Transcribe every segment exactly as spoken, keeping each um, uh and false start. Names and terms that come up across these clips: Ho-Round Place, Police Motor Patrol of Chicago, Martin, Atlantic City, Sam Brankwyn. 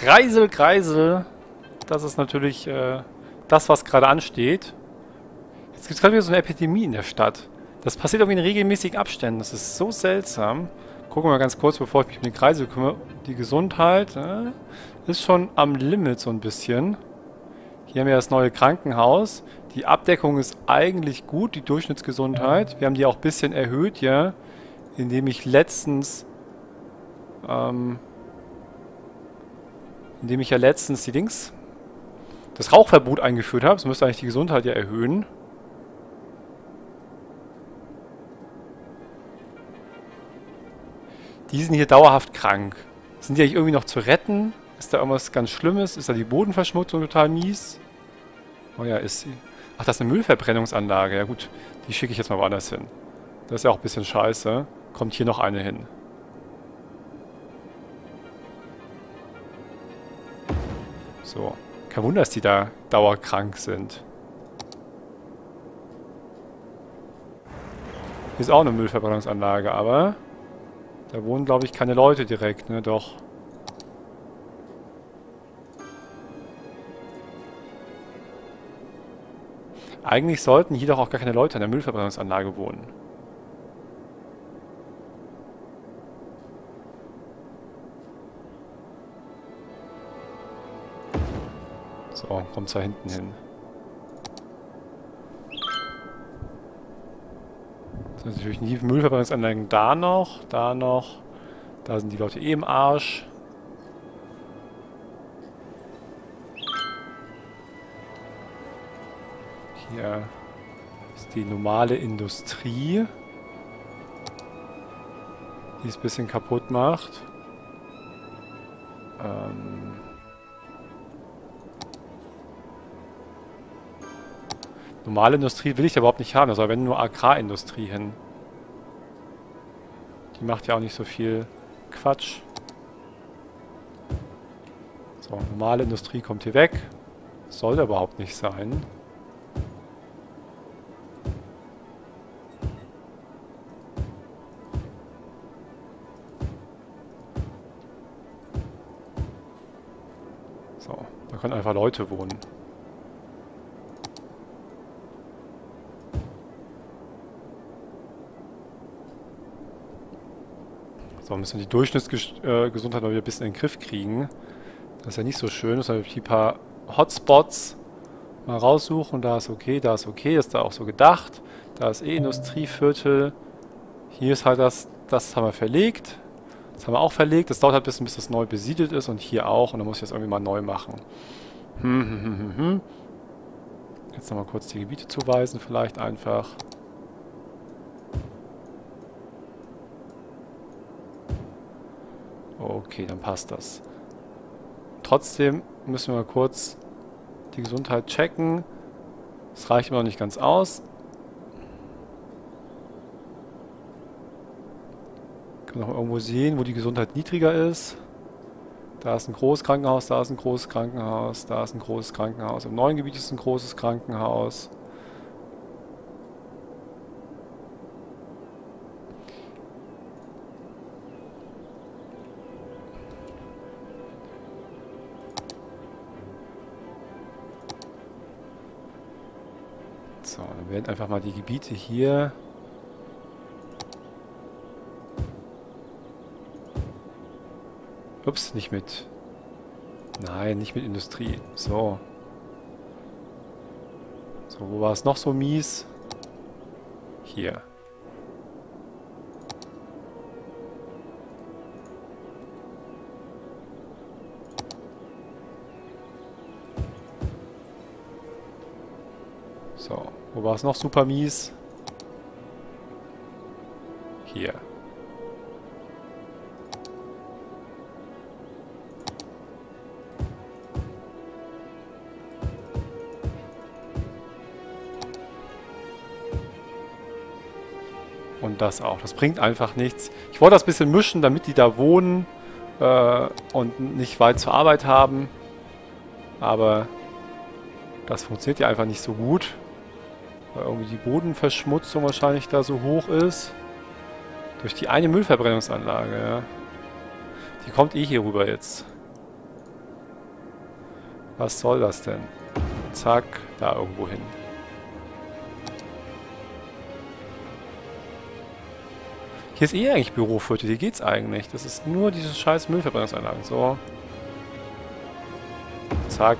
Kreisel, Kreisel. Das ist natürlich äh, das, was gerade ansteht. Jetzt gibt es gerade wieder so eine Epidemie in der Stadt. Das passiert irgendwie in regelmäßigen Abständen. Das ist so seltsam. Gucken wir mal ganz kurz, bevor ich mich um den Kreisel kümmere. Die Gesundheit äh, ist schon am Limit so ein bisschen. Hier haben wir das neue Krankenhaus. Die Abdeckung ist eigentlich gut, die Durchschnittsgesundheit. Wir haben die auch ein bisschen erhöht, ja. Indem ich letztens... Ähm, indem ich ja letztens die Dings... das Rauchverbot eingeführt habe. Das müsste eigentlich die Gesundheit ja erhöhen. Die sind hier dauerhaft krank. Sind die eigentlich irgendwie noch zu retten? Ist da irgendwas ganz Schlimmes? Ist da die Bodenverschmutzung total mies? Oh ja, ist sie. Ach, das ist eine Müllverbrennungsanlage. Ja gut, die schicke ich jetzt mal woanders hin. Das ist ja auch ein bisschen scheiße. Kommt hier noch eine hin. So. Kein Wunder, dass die da dauerkrank sind. Hier ist auch eine Müllverbrennungsanlage, aber... da wohnen, glaube ich, keine Leute direkt, ne? Doch. Eigentlich sollten hier doch auch gar keine Leute an der Müllverbrennungsanlage wohnen. So, kommt da hinten hin. Das sind natürlich die Müllverbrennungsanlagen da noch, da noch. Da sind die Leute eh im Arsch. Hier ist die normale Industrie, die es ein bisschen kaputt macht. Ähm Normale Industrie will ich da überhaupt nicht haben, also wenn nur Agrarindustrie hin. Die macht ja auch nicht so viel Quatsch. So, normale Industrie kommt hier weg. Soll da überhaupt nicht sein. So, da können einfach Leute wohnen. So, müssen wir die Durchschnittsgesundheit mal wieder ein bisschen in den Griff kriegen. Das ist ja nicht so schön. Müssen wir die paar Hotspots mal raussuchen. Da ist okay, da ist okay. Das ist da auch so gedacht. Da ist eh Industrieviertel. Hier ist halt das, das haben wir verlegt. Das haben wir auch verlegt. Das dauert halt ein bisschen, bis das neu besiedelt ist. Und hier auch. Und dann muss ich das irgendwie mal neu machen. Hm, hm, hm, hm, hm. Jetzt nochmal kurz die Gebiete zuweisen vielleicht einfach. Okay, dann passt das. Trotzdem müssen wir mal kurz die Gesundheit checken. Das reicht immer noch nicht ganz aus. Können wir noch irgendwo sehen, wo die Gesundheit niedriger ist. Da ist ein großes Krankenhaus, da ist ein großes Krankenhaus, da ist ein großes Krankenhaus. Im neuen Gebiet ist ein großes Krankenhaus. So, dann werden einfach mal die Gebiete hier ups, nicht mit nein, nicht mit Industrie. So. So, wo war es noch so mies? Hier. So. Wo war es noch super mies? Hier. Und das auch. Das bringt einfach nichts. Ich wollte das ein bisschen mischen, damit die da wohnen äh, und nicht weit zur Arbeit haben. Aber das funktioniert ja einfach nicht so gut. Weil irgendwie die Bodenverschmutzung wahrscheinlich da so hoch ist. Durch die eine Müllverbrennungsanlage, ja. Die kommt eh hier rüber jetzt. Was soll das denn? Zack, da irgendwo hin. Hier ist eh eigentlich Büroviertel, hier geht's eigentlich. Das ist nur diese scheiß Müllverbrennungsanlagen. So. Zack.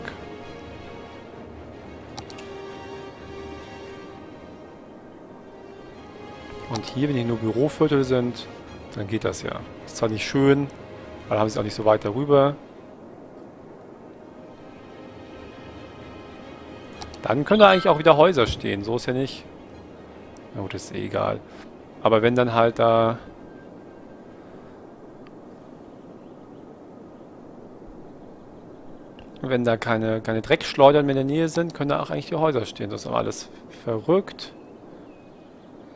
Und hier, wenn hier nur Büroviertel sind, dann geht das ja. Ist zwar nicht schön, aber dann haben sie es auch nicht so weit darüber. Dann können da eigentlich auch wieder Häuser stehen, so ist ja nicht. Na gut, ist eh egal. Aber wenn dann halt da... Wenn da keine, keine Dreckschleudern mehr in der Nähe sind, können da auch eigentlich die Häuser stehen. Das ist aber alles verrückt.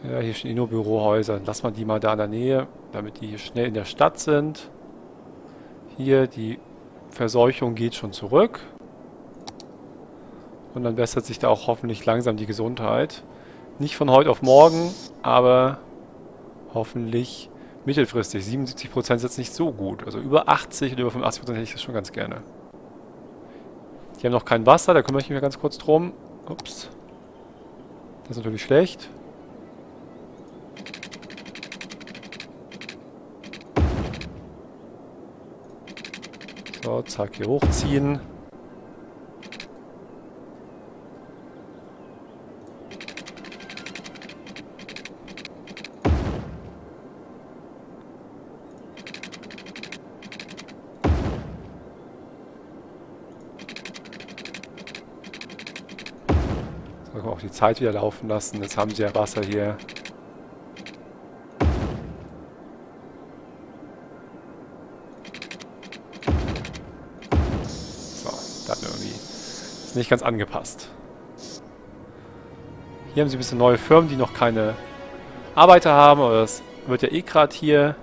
Ja, hier stehen nur Bürohäuser. Lass mal die mal da in der Nähe, damit die hier schnell in der Stadt sind. Hier, die Verseuchung geht schon zurück. Und dann bessert sich da auch hoffentlich langsam die Gesundheit. Nicht von heute auf morgen, aber hoffentlich mittelfristig. siebenundsiebzig Prozent ist jetzt nicht so gut. Also über achtzig oder über fünfundachtzig Prozent hätte ich das schon ganz gerne. Die haben noch kein Wasser, da kümmere ich mich ganz kurz drum. Ups. Das ist natürlich schlecht. So, zack, hier hochziehen. So, können wir auch die Zeit wieder laufen lassen. Jetzt haben sie ja Wasser hier. Nicht ganz angepasst. Hier haben sie ein bisschen neue Firmen, die noch keine Arbeiter haben, aber das wird ja eh gerade hier...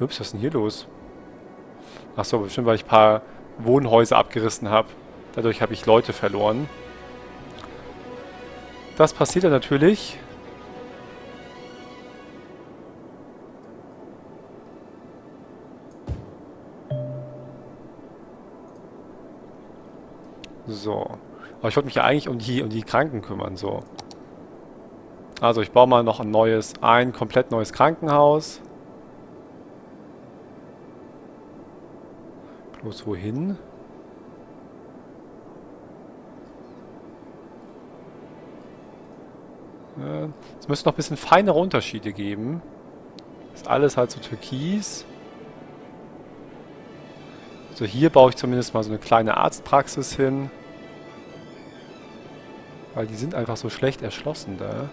Ups, was ist denn hier los? Achso, bestimmt, weil ich ein paar Wohnhäuser abgerissen habe. Dadurch habe ich Leute verloren. Das passiert dann natürlich. So. Aber ich wollte mich ja eigentlich um die, um die Kranken kümmern, so. Also, ich baue mal noch ein neues, ein komplett neues Krankenhaus. Bloß wohin? Ja, es müsste noch ein bisschen feinere Unterschiede geben. Ist alles halt so türkis. So, hier baue ich zumindest mal so eine kleine Arztpraxis hin. Weil die sind einfach so schlecht erschlossen da.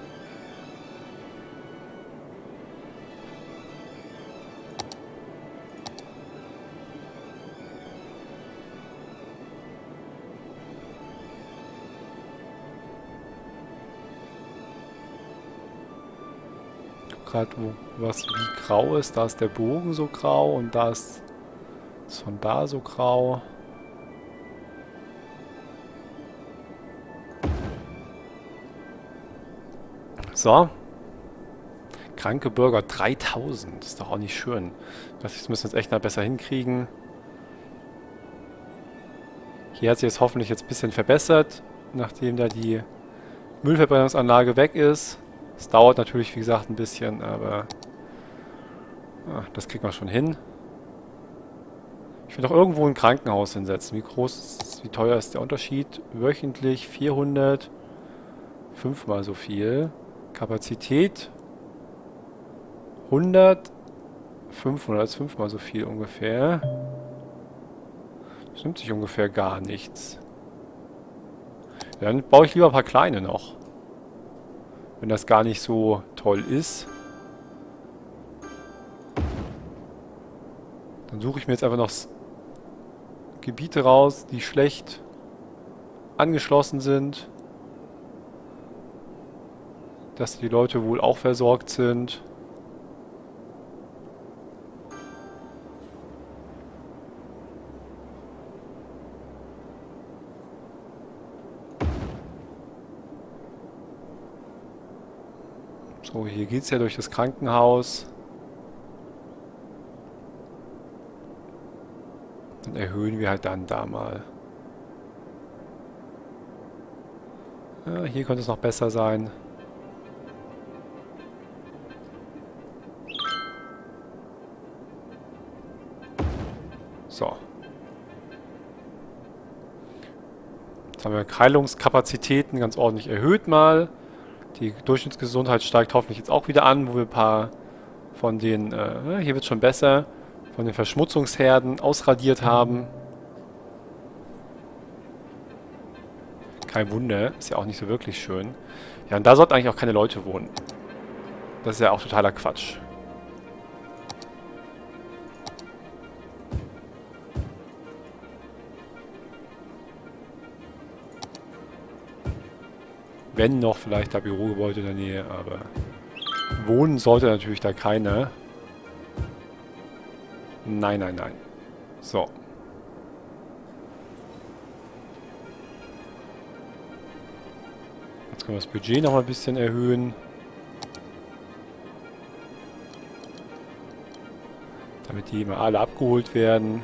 Ich gucke gerade, wo was wie grau ist. Da ist der Bogen so grau und da ist... von da so grau. So. Kranke Bürger dreitausend. Ist doch auch nicht schön. Das müssen wir jetzt echt noch besser hinkriegen. Hier hat sich jetzt hoffentlich jetzt ein bisschen verbessert, nachdem da die Müllverbrennungsanlage weg ist. Es dauert natürlich, wie gesagt, ein bisschen, aber ach, das kriegt man schon hin. Ich will doch irgendwo ein Krankenhaus hinsetzen. Wie groß ist das, wie teuer ist der Unterschied? Wöchentlich vierhundert, fünfmal so viel. Kapazität hundert, fünfhundert ist fünfmal so viel ungefähr. Das nimmt sich ungefähr gar nichts. Dann baue ich lieber ein paar kleine noch. Wenn das gar nicht so toll ist. Dann suche ich mir jetzt einfach noch Gebiete raus, die schlecht angeschlossen sind, dass die Leute wohl auch versorgt sind. So, hier geht es ja durch das Krankenhaus. Dann erhöhen wir halt dann da mal Ja, hier könnte es noch besser sein. So. Jetzt haben wir Heilungskapazitäten ganz ordentlich erhöht mal. Die Durchschnittsgesundheit steigt hoffentlich jetzt auch wieder an, wo wir ein paar von den, äh, hier wird es schon besser, von den Verschmutzungsherden ausradiert haben. Kein Wunder, ist ja auch nicht so wirklich schön. Ja, und da sollten eigentlich auch keine Leute wohnen. Das ist ja auch totaler Quatsch. Wenn noch vielleicht da Bürogebäude in der Nähe, aber wohnen sollte natürlich da keiner. Nein, nein, nein. So. Jetzt können wir das Budget noch mal ein bisschen erhöhen. Damit die immer alle abgeholt werden.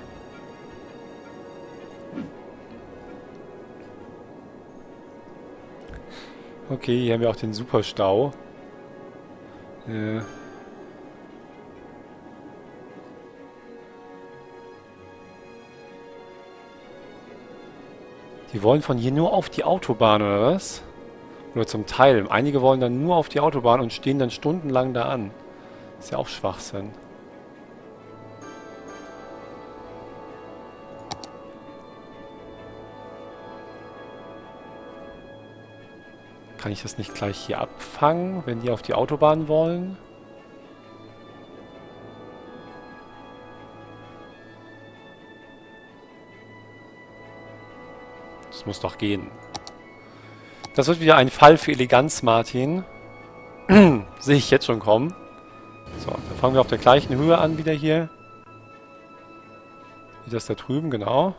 Okay, hier haben wir auch den Superstau. Äh die wollen von hier nur auf die Autobahn, oder was? Oder zum Teil. Einige wollen dann nur auf die Autobahn und stehen dann stundenlang da an. Ist ja auch Schwachsinn. Kann ich das nicht gleich hier abfangen, wenn die auf die Autobahn wollen? Das muss doch gehen. Das wird wieder ein Fall für Eleganz, Martin. Sehe ich jetzt schon kommen. So, dann fangen wir auf der gleichen Höhe an wieder hier. Wie das da drüben, genau.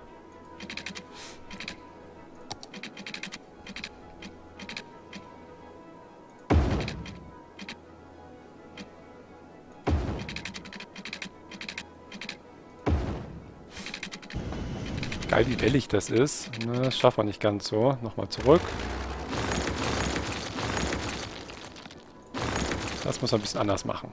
Geil, wie wellig das ist. Na, das schafft man nicht ganz so. Nochmal zurück. Das muss man ein bisschen anders machen.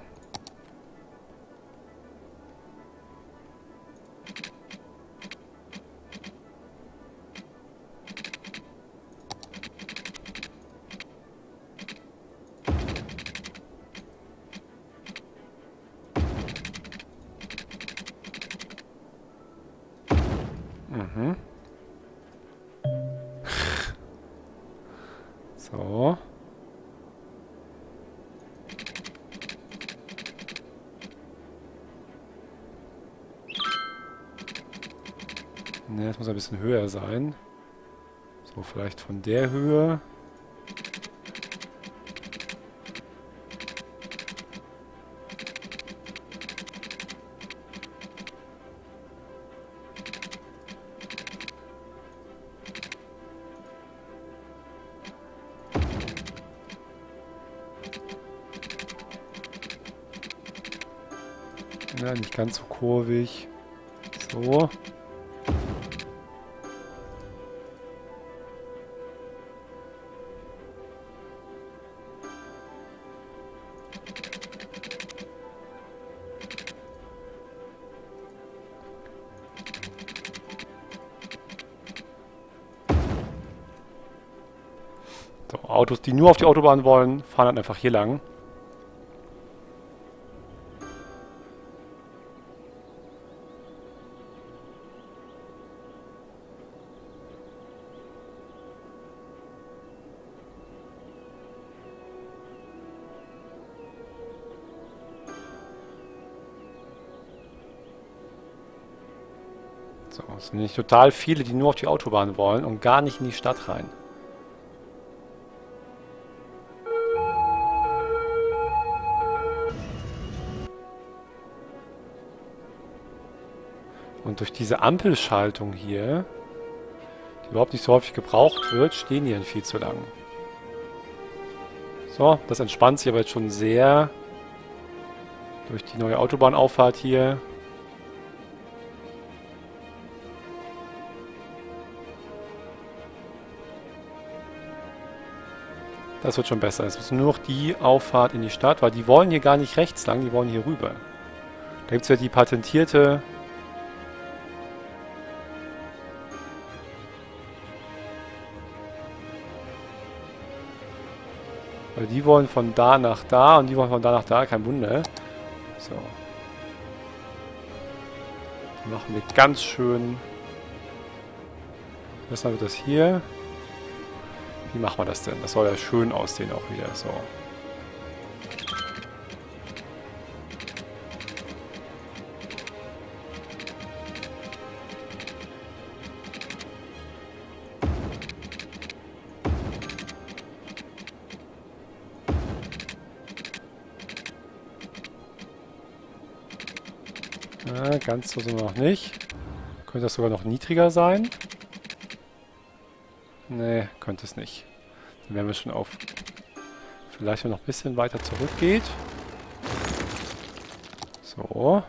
Mhm. So. Ne, das muss ein bisschen höher sein. So, vielleicht von der Höhe. Ja, nicht ganz so kurvig. So. So, Autos, die nur auf die Autobahn wollen, fahren dann einfach hier lang. So, es sind nicht total viele, die nur auf die Autobahn wollen und gar nicht in die Stadt rein. Und durch diese Ampelschaltung hier, die überhaupt nicht so häufig gebraucht wird, stehen die dann viel zu lang. So, das entspannt sich aber jetzt schon sehr durch die neue Autobahnauffahrt hier. Das wird schon besser. Es ist nur noch die Auffahrt in die Stadt, weil die wollen hier gar nicht rechts lang, die wollen hier rüber. Da gibt es ja die patentierte... Weil die wollen von da nach da und die wollen von da nach da, kein Wunder. So. Dann machen wir ganz schön... Erstmal wird das hier... Wie machen wir das denn? Das soll ja schön aussehen auch wieder. So. Na, ganz so sind wir noch nicht. Könnte das sogar noch niedriger sein? Nee, könnte es nicht. Dann werden wir schon auf... Vielleicht, wenn noch ein bisschen weiter zurückgeht. So.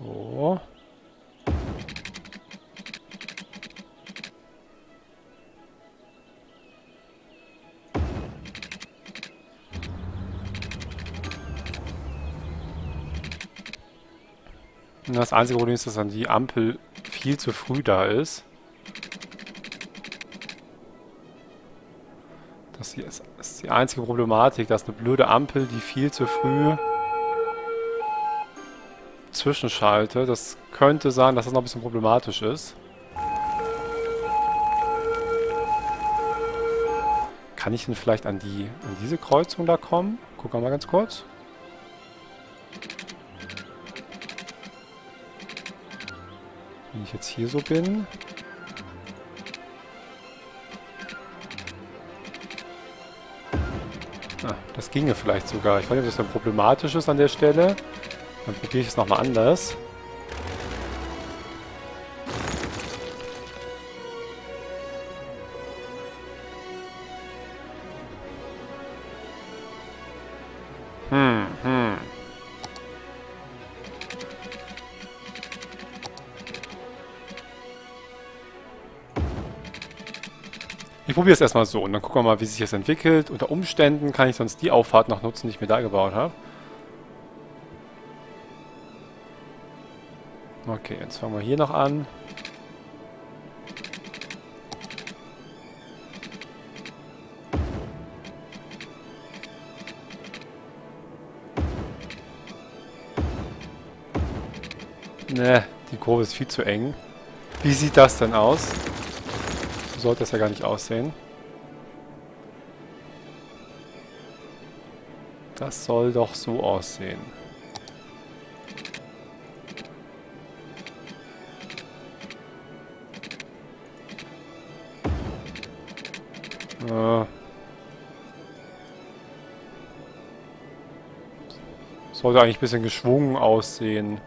So. Das einzige Problem ist, dass dann die Ampel viel zu früh da ist. Das hier ist, ist die einzige Problematik, dass eine blöde Ampel, die viel zu früh zwischenschaltet. Das könnte sein, dass das noch ein bisschen problematisch ist. Kann ich denn vielleicht an die, an diese Kreuzung da kommen? Gucken wir mal ganz kurz. Wenn ich jetzt hier so bin. Ah, das ginge vielleicht sogar. Ich weiß nicht, ob das dann problematisch ist an der Stelle. Dann probiere ich es nochmal anders. Hm, hm. Ich probiere es erstmal so und dann gucken wir mal, wie sich das entwickelt. Unter Umständen kann ich sonst die Auffahrt noch nutzen, die ich mir da gebaut habe. Okay, jetzt fangen wir hier noch an. Ne, die Kurve ist viel zu eng. Wie sieht das denn aus? Sollte das ja gar nicht aussehen. Das soll doch so aussehen. Äh. Sollte eigentlich ein bisschen geschwungen aussehen.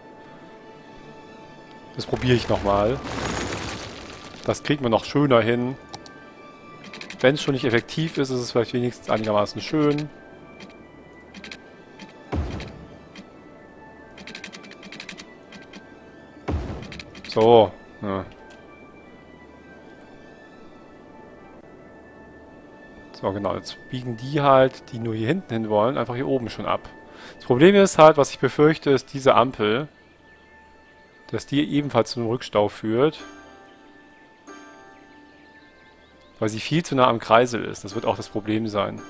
Das probiere ich nochmal. Das kriegt man noch schöner hin. Wenn es schon nicht effektiv ist, ist es vielleicht wenigstens einigermaßen schön. So. Ja. So, genau. Jetzt biegen die halt, die nur hier hinten hin wollen, einfach hier oben schon ab. Das Problem ist halt, was ich befürchte, ist diese Ampel. Dass die ebenfalls zu einem Rückstau führt. Weil sie viel zu nah am Kreisel ist. Das wird auch das Problem sein.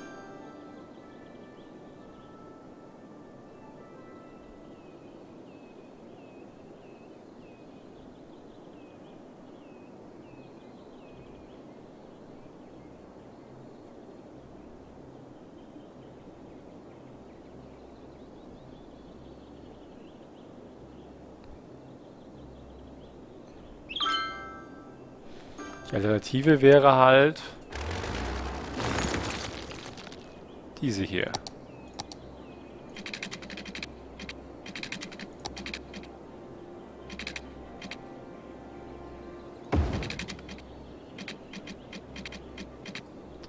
Die Alternative wäre halt diese hier.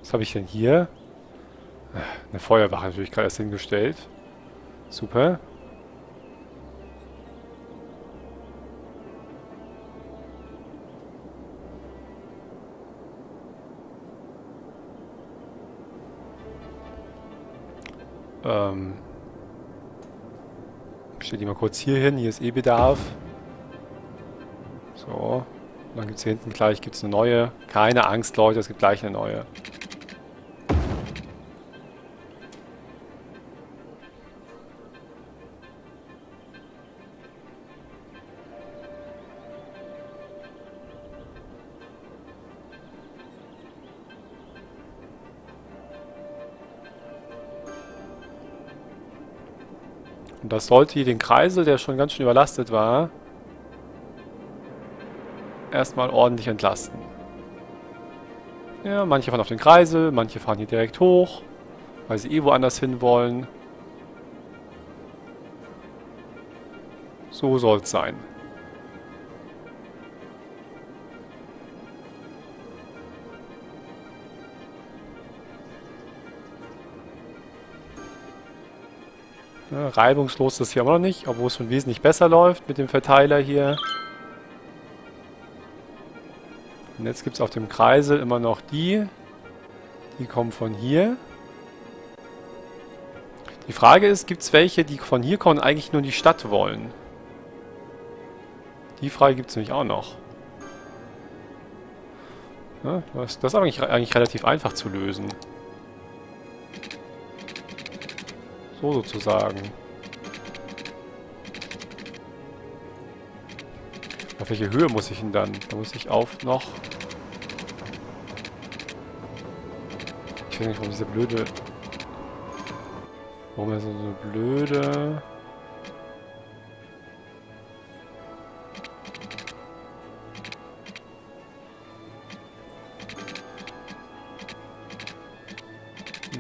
Was habe ich denn hier? Eine Feuerwache natürlich gerade erst hingestellt. Super. Ähm, ich stelle die mal kurz hier hin. Hier ist eh Bedarf. So. Und dann gibt es hier hinten gleich gibt's eine neue. Keine Angst, Leute, es gibt gleich eine neue. Und das sollte hier den Kreisel, der schon ganz schön überlastet war, erstmal ordentlich entlasten. Ja, manche fahren auf den Kreisel, manche fahren hier direkt hoch, weil sie eh woanders hin wollen. So soll es sein. Reibungslos ist das hier immer noch nicht, obwohl es schon wesentlich besser läuft mit dem Verteiler hier. Und jetzt gibt es auf dem Kreisel immer noch die. Die kommen von hier. Die Frage ist, gibt es welche, die von hier kommen und eigentlich nur in die Stadt wollen? Die Frage gibt es nämlich auch noch. Ja, das ist aber eigentlich, eigentlich relativ einfach zu lösen. So sozusagen. Auf welche Höhe muss ich ihn dann? Da muss ich auf noch... Ich weiß nicht, warum diese blöde... Warum er so eine blöde...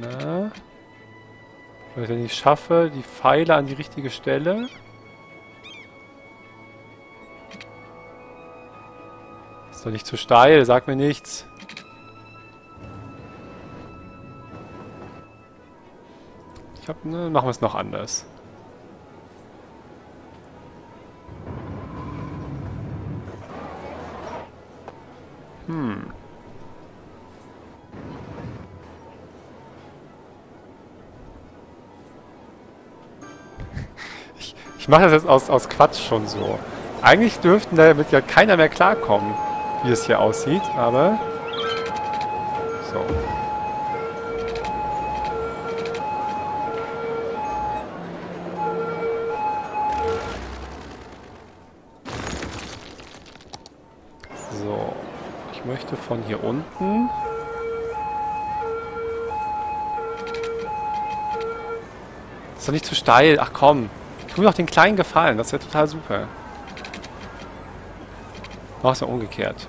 Na? Wenn ich schaffe, die Pfeile an die richtige Stelle. Ist doch nicht zu steil, sag mir nichts. Ich hab, ne, machen wir es noch anders. Hm. Ich mache das jetzt aus, aus Quatsch schon so. Eigentlich dürften damit ja keiner mehr klarkommen, wie es hier aussieht, aber... So. So. Ich möchte von hier unten... Das ist doch nicht zu steil, ach komm. Tu mir doch den Kleinen gefallen, das wäre total super. Mach es ja umgekehrt.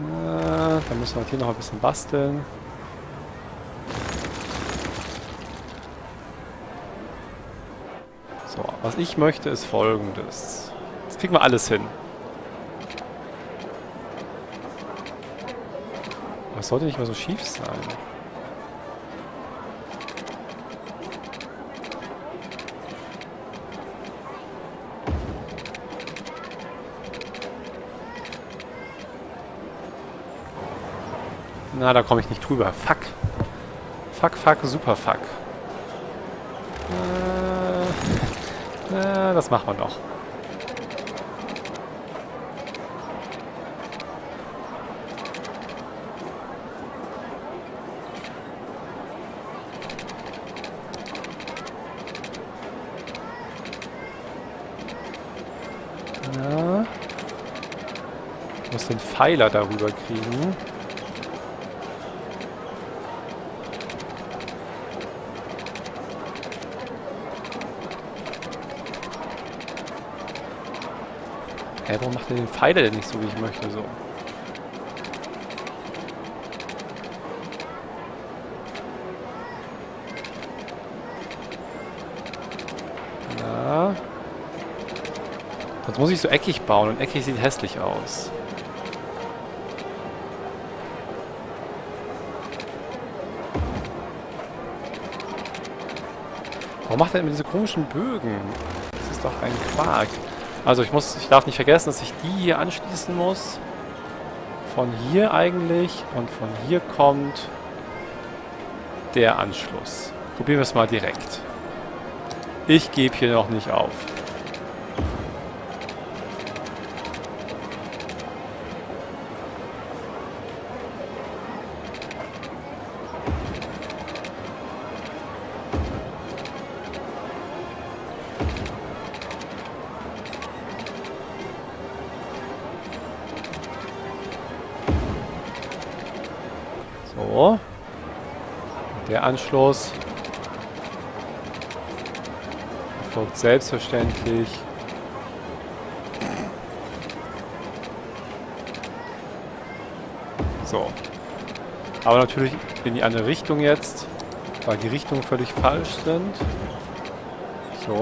Ja, dann müssen wir hier noch ein bisschen basteln. So, was ich möchte ist Folgendes. Jetzt kriegen wir alles hin. Das sollte nicht mehr so schief sein. Na, da komme ich nicht drüber. Fuck. Fuck, fuck, super fuck. Na, na, das machen wir noch. Ich muss den Pfeiler darüber kriegen. Hä, warum macht er den Pfeiler denn nicht so, wie ich möchte? So. Ja. Sonst muss ich so eckig bauen und eckig sieht hässlich aus. Warum macht er immer diese komischen Bögen? Das ist doch ein Quark. Also ich muss, ich darf nicht vergessen, dass ich die hier anschließen muss. Von hier eigentlich und von hier kommt der Anschluss. Probieren wir es mal direkt. Ich gebe hier noch nicht auf. So. Der Anschluss folgt selbstverständlich so, aber natürlich in die andere Richtung jetzt, weil die Richtungen völlig falsch sind. So,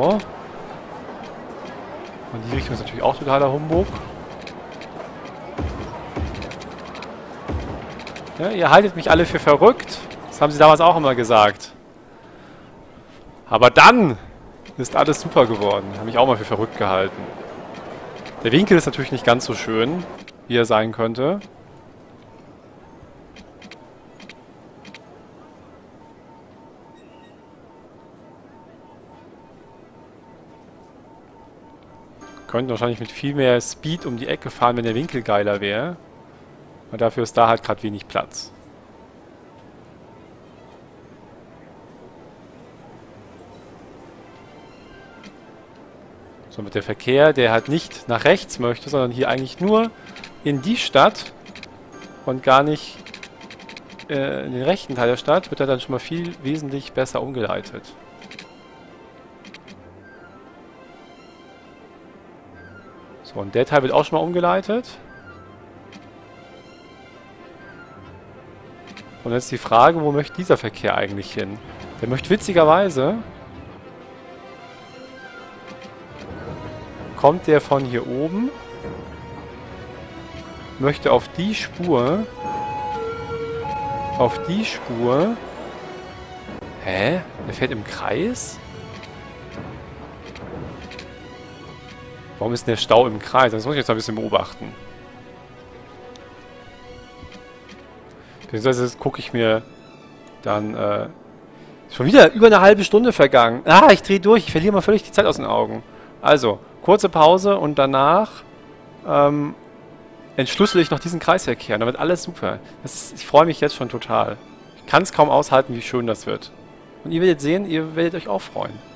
und die Richtung ist natürlich auch totaler Humbug. Ja, ihr haltet mich alle für verrückt. Das haben sie damals auch immer gesagt. Aber dann ist alles super geworden. Habe mich auch mal für verrückt gehalten. Der Winkel ist natürlich nicht ganz so schön, wie er sein könnte. Wir könnten wahrscheinlich mit viel mehr Speed um die Ecke fahren, wenn der Winkel geiler wäre. Und dafür ist da halt gerade wenig Platz. So, mit der Verkehr, der halt nicht nach rechts möchte, sondern hier eigentlich nur in die Stadt und gar nicht äh, in den rechten Teil der Stadt, wird er dann schon mal viel wesentlich besser umgeleitet. So, und der Teil wird auch schon mal umgeleitet. Und jetzt die Frage, wo möchte dieser Verkehr eigentlich hin? Der möchte witzigerweise... Kommt der von hier oben, möchte auf die Spur, auf die Spur, hä? Der fährt im Kreis? Warum ist denn der Stau im Kreis? Das muss ich jetzt ein bisschen beobachten. Beziehungsweise gucke ich mir dann, äh, schon wieder über eine halbe Stunde vergangen. Ah, ich drehe durch, ich verliere mal völlig die Zeit aus den Augen. Also, kurze Pause und danach ähm, entschlüssel ich noch diesen Kreisverkehr. Und dann wird alles super. Das ist, ich freue mich jetzt schon total. Ich kann es kaum aushalten, wie schön das wird. Und ihr werdet sehen, ihr werdet euch auch freuen.